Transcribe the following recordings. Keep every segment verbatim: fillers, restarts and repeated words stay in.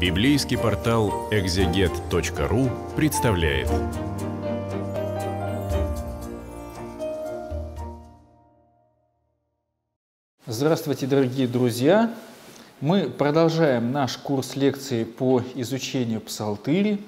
Библейский портал экзегет точка ру представляет. Здравствуйте, дорогие друзья! Мы продолжаем наш курс лекций по изучению Псалтыри.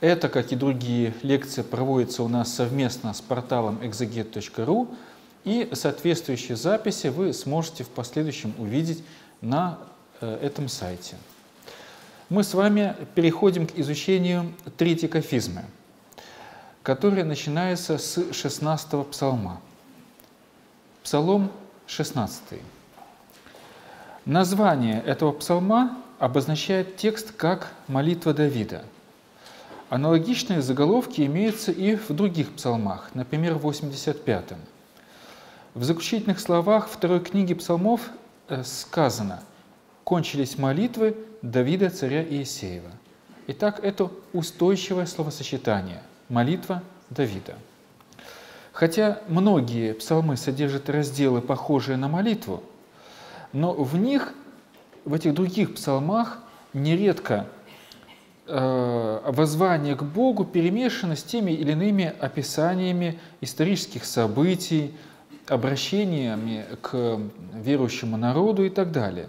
Это, как и другие лекции, проводится у нас совместно с порталом экзегет точка ру, и соответствующие записи вы сможете в последующем увидеть на этом сайте. Мы с вами переходим к изучению третикафизма, который начинается с шестнадцатого псалма. Псалом шестнадцатый. Название этого псалма обозначает текст как «Молитва Давида». Аналогичные заголовки имеются и в других псалмах, например, в восемьдесят пятом. В заключительных словах второй книги псалмов сказано «Кончились молитвы Давида, царя Иесеева». Итак, это устойчивое словосочетание «Молитва Давида». Хотя многие псалмы содержат разделы, похожие на молитву, но в них, в этих других псалмах, нередко воззвание к Богу перемешано с теми или иными описаниями исторических событий, обращениями к верующему народу и так далее.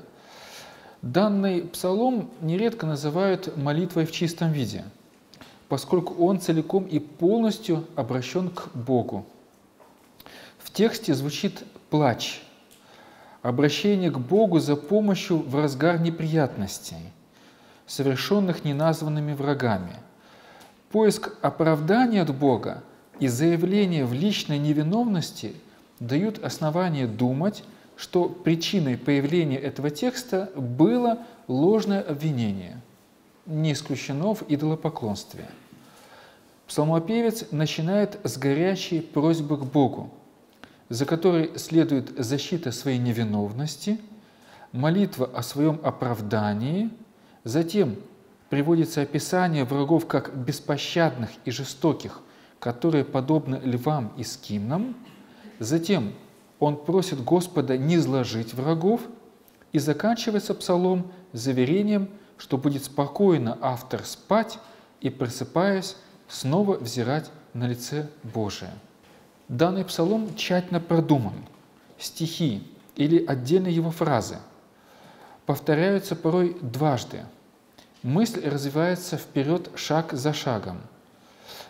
Данный псалом нередко называют молитвой в чистом виде, поскольку он целиком и полностью обращен к Богу. В тексте звучит плач, обращение к Богу за помощью в разгар неприятностей, совершенных неназванными врагами. Поиск оправдания от Бога и заявление в личной невиновности дают основание думать, что причиной появления этого текста было ложное обвинение, не исключено в идолопоклонстве. Псалмопевец начинает с горячей просьбы к Богу, за которой следует защита своей невиновности, молитва о своем оправдании. Затем приводится описание врагов как беспощадных и жестоких, которые подобны львам и скимнам. Затем он просит Господа не зложить врагов, и заканчивается псалом заверением, что будет спокойно автор спать и, просыпаясь, снова взирать на лице Божие. Данный псалом тщательно продуман. Стихи или отдельные его фразы повторяются порой дважды. Мысль развивается вперед шаг за шагом.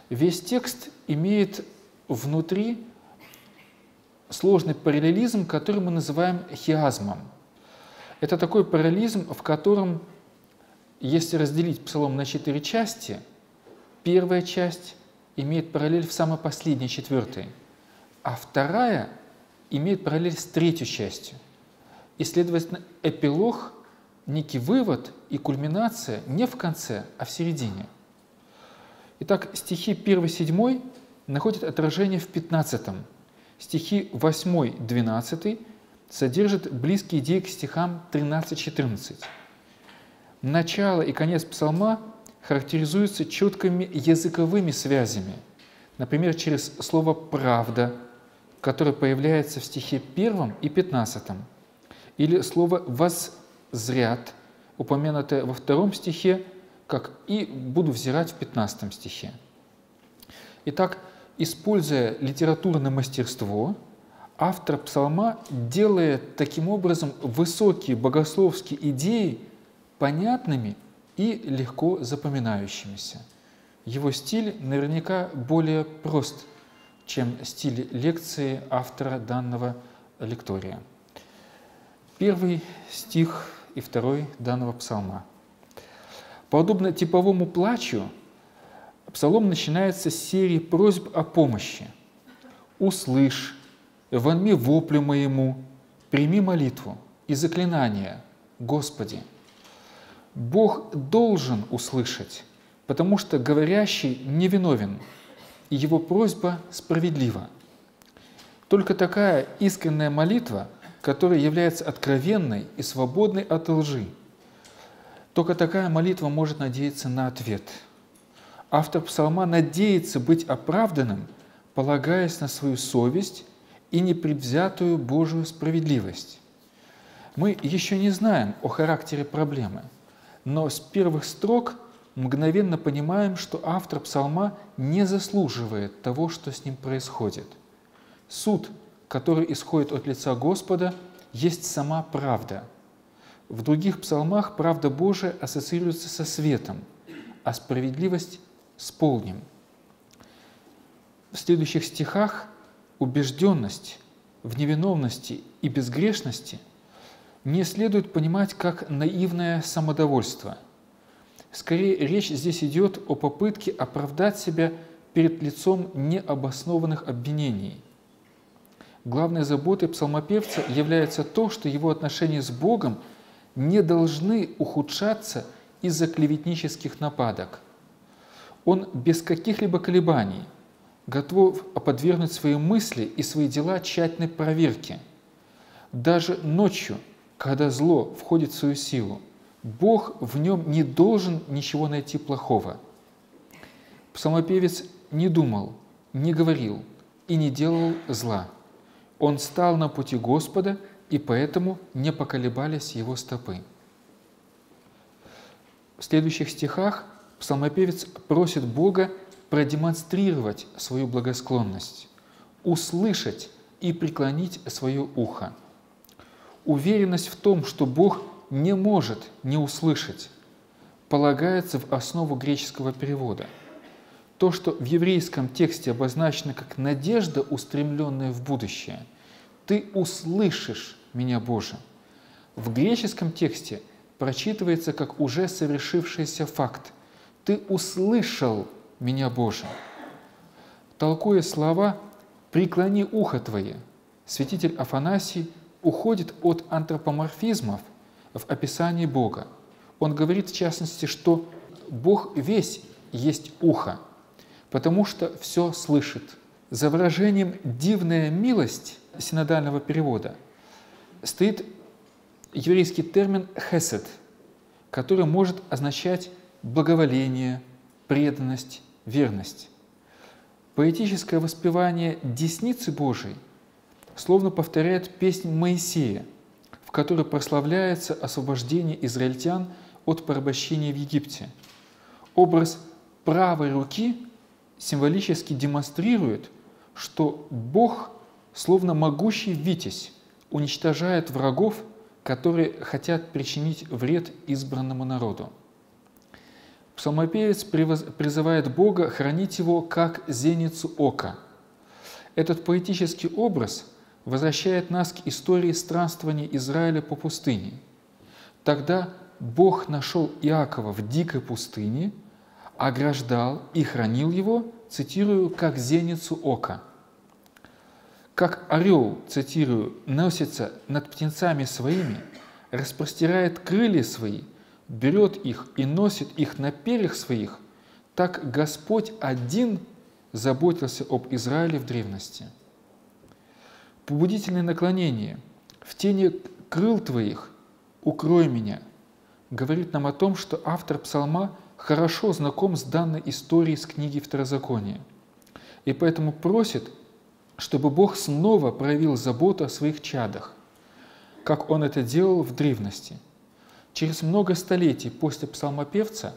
Весь текст имеет внутри сложный параллелизм, который мы называем хиазмом. Это такой параллелизм, в котором, если разделить псалом на четыре части, первая часть имеет параллель в самой последней, четвертой, а вторая имеет параллель с третьей частью. И, следовательно, эпилог, некий вывод и кульминация не в конце, а в середине. Итак, стихи первый-седьмой находят отражение в пятнадцатом. Стихи восьмой-двенадцатый содержат близкие идеи к стихам тринадцать-четырнадцать. Начало и конец псалма характеризуются четкими языковыми связями, например, через слово «правда», которое появляется в стихе первом и пятнадцатом. Или слово «воззрят», упомянутое во втором стихе, как «и буду взирать» в пятнадцатом стихе. Итак, используя литературное мастерство, автор псалма делает таким образом высокие богословские идеи понятными и легко запоминающимися. Его стиль наверняка более прост, чем стиль лекции автора данного лектория. Первый стих и второй данного псалма. Подобно типовому плачу, псалом начинается с серии просьб о помощи. «Услышь, вонми воплю моему, прими молитву и заклинание, Господи». Бог должен услышать, потому что говорящий невиновен, и его просьба справедлива. Только такая искренняя молитва, которая является откровенной и свободной от лжи. Только такая молитва может надеяться на ответ. Автор псалма надеется быть оправданным, полагаясь на свою совесть и непредвзятую Божию справедливость. Мы еще не знаем о характере проблемы, но с первых строк мгновенно понимаем, что автор псалма не заслуживает того, что с ним происходит. Суд, который исходит от лица Господа, есть сама правда. В других псалмах правда Божия ассоциируется со светом, а справедливость – с полним. В следующих стихах убежденность в невиновности и безгрешности не следует понимать как наивное самодовольство. Скорее, речь здесь идет о попытке оправдать себя перед лицом необоснованных обвинений. Главной заботой псалмопевца является то, что его отношения с Богом не должны ухудшаться из-за клеветнических нападок. Он без каких-либо колебаний готов подвергнуть свои мысли и свои дела тщательной проверке. Даже ночью, когда зло входит в свою силу, Бог в нем не должен ничего найти плохого. Псалмопевец не думал, не говорил и не делал зла. Он стал на пути Господа, и поэтому не поколебались его стопы. В следующих стихах псалмопевец просит Бога продемонстрировать свою благосклонность, услышать и преклонить свое ухо. Уверенность в том, что Бог не может не услышать, полагается в основу греческого перевода. То, что в еврейском тексте обозначено как «надежда, устремленная в будущее», «Ты услышишь меня, Боже», в греческом тексте прочитывается как уже совершившийся факт «Ты услышал меня, Боже». Толкуя слова «преклони ухо твое», святитель Афанасий уходит от антропоморфизмов в описании Бога. Он говорит в частности, что Бог весь есть ухо, потому что все слышит. За выражением «дивная милость» синодального перевода стоит еврейский термин «хесед», который может означать благоволение, преданность, верность. Поэтическое воспевание «десницы Божией» словно повторяет песнь Моисея, в которой прославляется освобождение израильтян от порабощения в Египте. Образ правой руки символически демонстрирует, что Бог, словно могущий витязь, уничтожает врагов, которые хотят причинить вред избранному народу. Псалмопевец призывает Бога хранить его как зеницу ока. Этот поэтический образ возвращает нас к истории странствования Израиля по пустыне. Тогда Бог нашел Иакова в дикой пустыне, ограждал и хранил его, цитирую, как зеницу ока. Как орел, цитирую, носится над птенцами своими, распростирает крылья свои, берет их и носит их на перьях своих, так Господь один заботился об Израиле в древности. Побудительное наклонение «в тени крыл твоих укрой меня» говорит нам о том, что автор псалма хорошо знаком с данной историей из книги Второзакония, и поэтому просит, чтобы Бог снова проявил заботу о своих чадах, как Он это делал в древности. Через много столетий после псалмопевца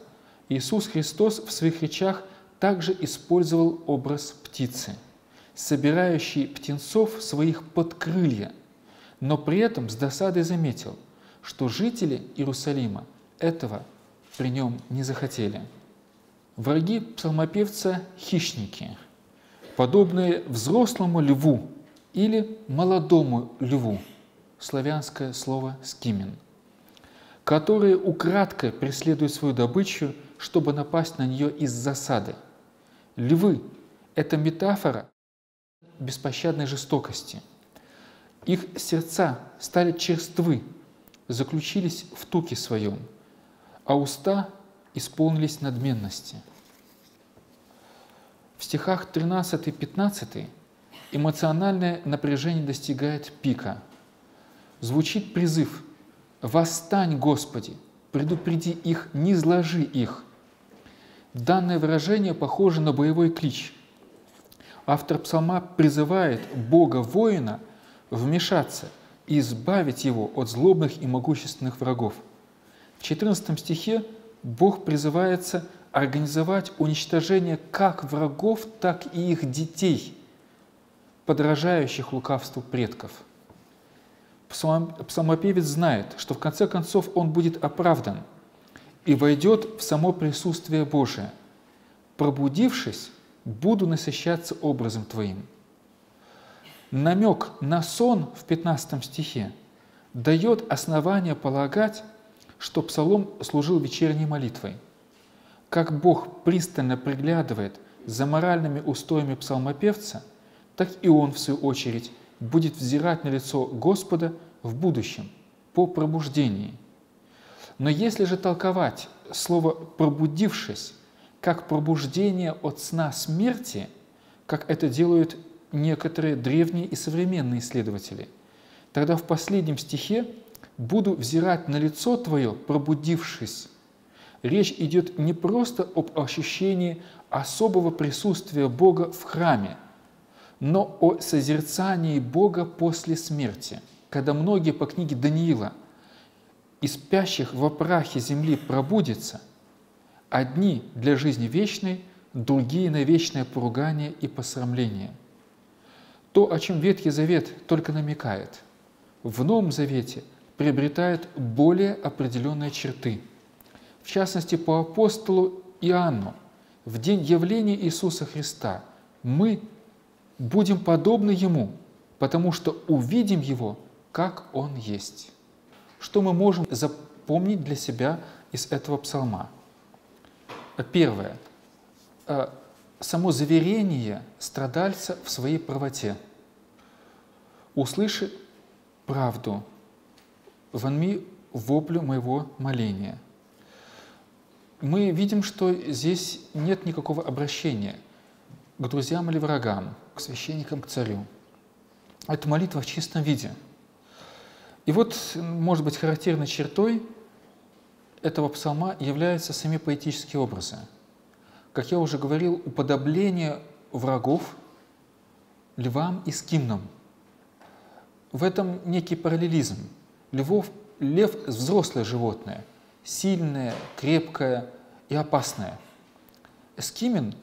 Иисус Христос в своих речах также использовал образ птицы, собирающей птенцов своих под крылья, но при этом с досадой заметил, что жители Иерусалима этого при нем не захотели. Враги псалмопевца – хищники, подобные взрослому льву или молодому льву, славянское слово «скимин», которые украдкой преследуют свою добычу, чтобы напасть на нее из засады. Львы – это метафора беспощадной жестокости. Их сердца стали черствы, заключились в туке своем, а уста исполнились надменности. В стихах тринадцатом-пятнадцатом эмоциональное напряжение достигает пика. Звучит призыв «Восстань, Господи, предупреди их, не зложи их». Данное выражение похоже на боевой клич. Автор псалма призывает Бога-воина вмешаться и избавить его от злобных и могущественных врагов. В В четырнадцатом стихе Бог призывается организовать уничтожение как врагов, так и их детей, подражающих лукавству предков. Псалом, псалмопевец знает, что в конце концов он будет оправдан и войдет в само присутствие Божие. «Пробудившись, буду насыщаться образом Твоим». Намек на сон в пятнадцатом стихе дает основание полагать, что псалом служил вечерней молитвой. Как Бог пристально приглядывает за моральными устоями псалмопевца, так и он, в свою очередь, будет взирать на лицо Господа в будущем, по пробуждении. Но если же толковать слово «пробудившись» как пробуждение от сна смерти, как это делают некоторые древние и современные исследователи, тогда в последнем стихе «буду взирать на лицо твое, пробудившись». Речь идет не просто об ощущении особого присутствия Бога в храме, но о созерцании Бога после смерти, когда многие по книге Даниила из спящих во прахе земли пробудятся, одни для жизни вечной, другие на вечное поругание и посрамление. То, о чем Ветхий Завет только намекает, в Новом Завете приобретает более определенные черты. В частности, по апостолу Иоанну, в день явления Иисуса Христа мы будем подобны Ему, потому что увидим Его, как Он есть. Что мы можем запомнить для себя из этого псалма? Первое. Само заверение страдальца в своей правоте. «Услыши правду, внемли воплю моего моления». Мы видим, что здесь нет никакого обращения к друзьям или врагам, к священникам, к царю. Это молитва в чистом виде. И вот, может быть, характерной чертой этого псалма являются сами поэтические образы. Как я уже говорил, уподобление врагов львам и скимнам. В этом некий параллелизм. Львов, лев – взрослое животное, сильное, крепкое и опасное. Скимин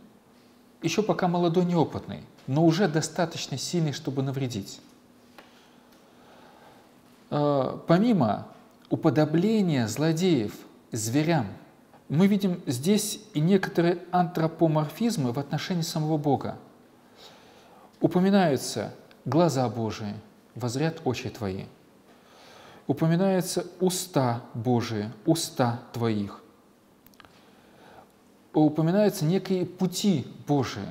еще пока молодой, неопытный, но уже достаточно сильный, чтобы навредить. Помимо уподобления злодеев зверям, мы видим здесь и некоторые антропоморфизмы в отношении самого Бога. Упоминаются глаза Божии, воззрят очи твои. Упоминаются уста Божии, уста твоих. Упоминаются некие пути Божии.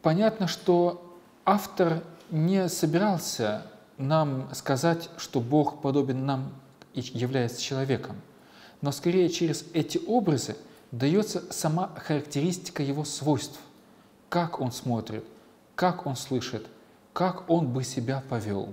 Понятно, что автор не собирался нам сказать, что Бог подобен нам и является человеком, но скорее через эти образы дается сама характеристика его свойств, как он смотрит, как он слышит, как он бы себя повел.